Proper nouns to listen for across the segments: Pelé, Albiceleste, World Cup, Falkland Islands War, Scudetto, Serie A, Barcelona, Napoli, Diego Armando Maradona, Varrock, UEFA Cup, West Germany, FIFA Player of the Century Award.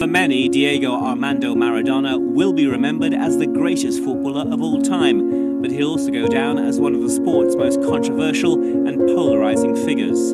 For many, Diego Armando Maradona will be remembered as the greatest footballer of all time, but he'll also go down as one of the sport's most controversial and polarising figures.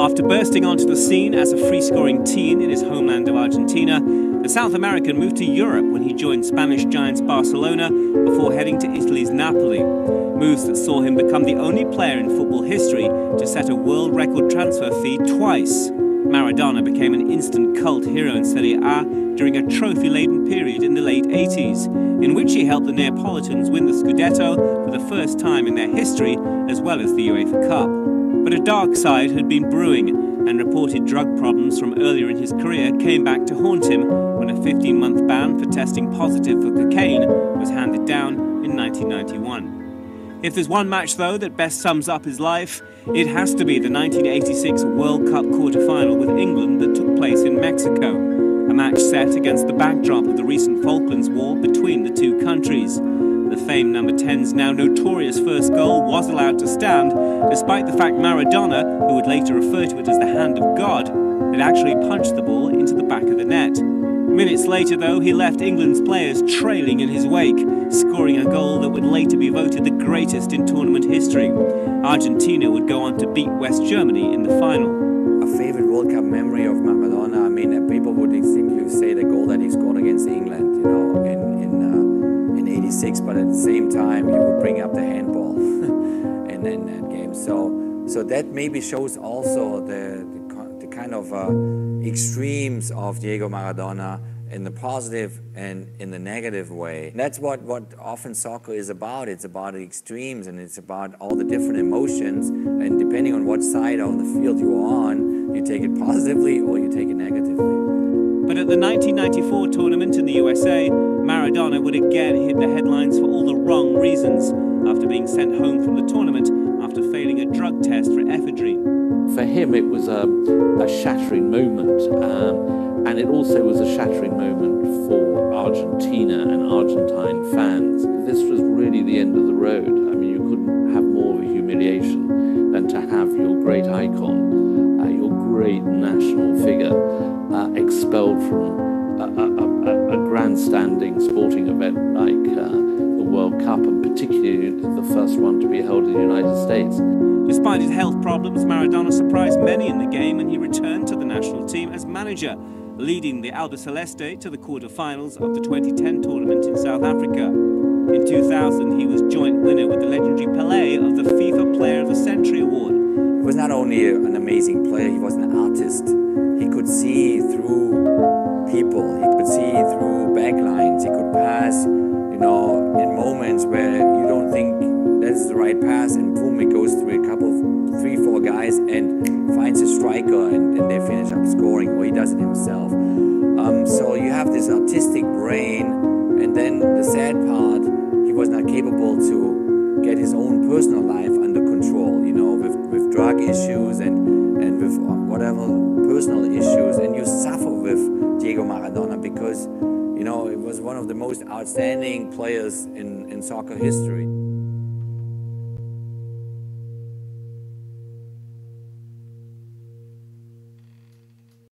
After bursting onto the scene as a free-scoring teen in his homeland of Argentina, the South American moved to Europe when he joined Spanish giants Barcelona before heading to Italy's Napoli. Moves that saw him become the only player in football history to set a world record transfer fee twice. Maradona became an instant cult hero in Serie A during a trophy-laden period in the late 80s, in which he helped the Neapolitans win the Scudetto for the first time in their history, as well as the UEFA Cup. But a dark side had been brewing, and reported drug problems from earlier in his career came back to haunt him when a 15-month ban for testing positive for cocaine was handed down in 1991. If there's one match, though, that best sums up his life, it has to be the 1986 World Cup quarter-final with England that took place in Mexico, a match set against the backdrop of the recent Falklands War between the two countries. The famed number 10's now notorious first goal was allowed to stand, despite the fact Maradona, who would later refer to it as the hand of God, had actually punched the ball into the back of the net. Minutes later, though, he left England's players trailing in his wake, scoring a goal that would later be voted the greatest in tournament history. Argentina would go on to beat West Germany in the final. A favorite World Cup memory of Maradona, I mean, people would simply say the goal that he scored against England, you know, in 86, but at the same time you would bring up the handball and then that game. So that maybe shows also the kind of extremes of Diego Maradona in the positive and in the negative way. And that's what often soccer is about. It's about the extremes, and it's about all the different emotions, and depending on what side of the field you're on, you take it positively or you take it negatively. But at the 1994 tournament in the USA, Maradona would again hit the headlines for all the wrong reasons, after being sent home from the tournament after failing a drug test for ephedrine. For him it was a shattering moment, and it also was a shattering moment for Argentina and Argentine fans. This was really the end of the road. I mean, you couldn't have more of a humiliation than to have your great icon, your great national figure, expelled from a grandstanding sporting event like the World Cup, and particularly the first one to be held in the United States. Despite his health problems, Maradona surprised many in the game, and he returned to the national team as manager, leading the Albiceleste to the quarter-finals of the 2010 tournament in South Africa. In 2000, he was joint winner with the legendary Pelé of the FIFA Player of the Century Award. He was not only an amazing player, he was an artist. He could see through people, he could see through backlines, he could pass, you know, in moments where you don't think that's the right pass, and boom, it goes through a couple of 3-4 guys and finds a striker, and they finish up scoring, or he does it himself. So you have this artistic brain, and then the sad part, he was not capable to get his own personal life under control, you know, with drug issues and with whatever personal issues, and you suffer with Diego Maradona because, you know, it was one of the most outstanding players in soccer history.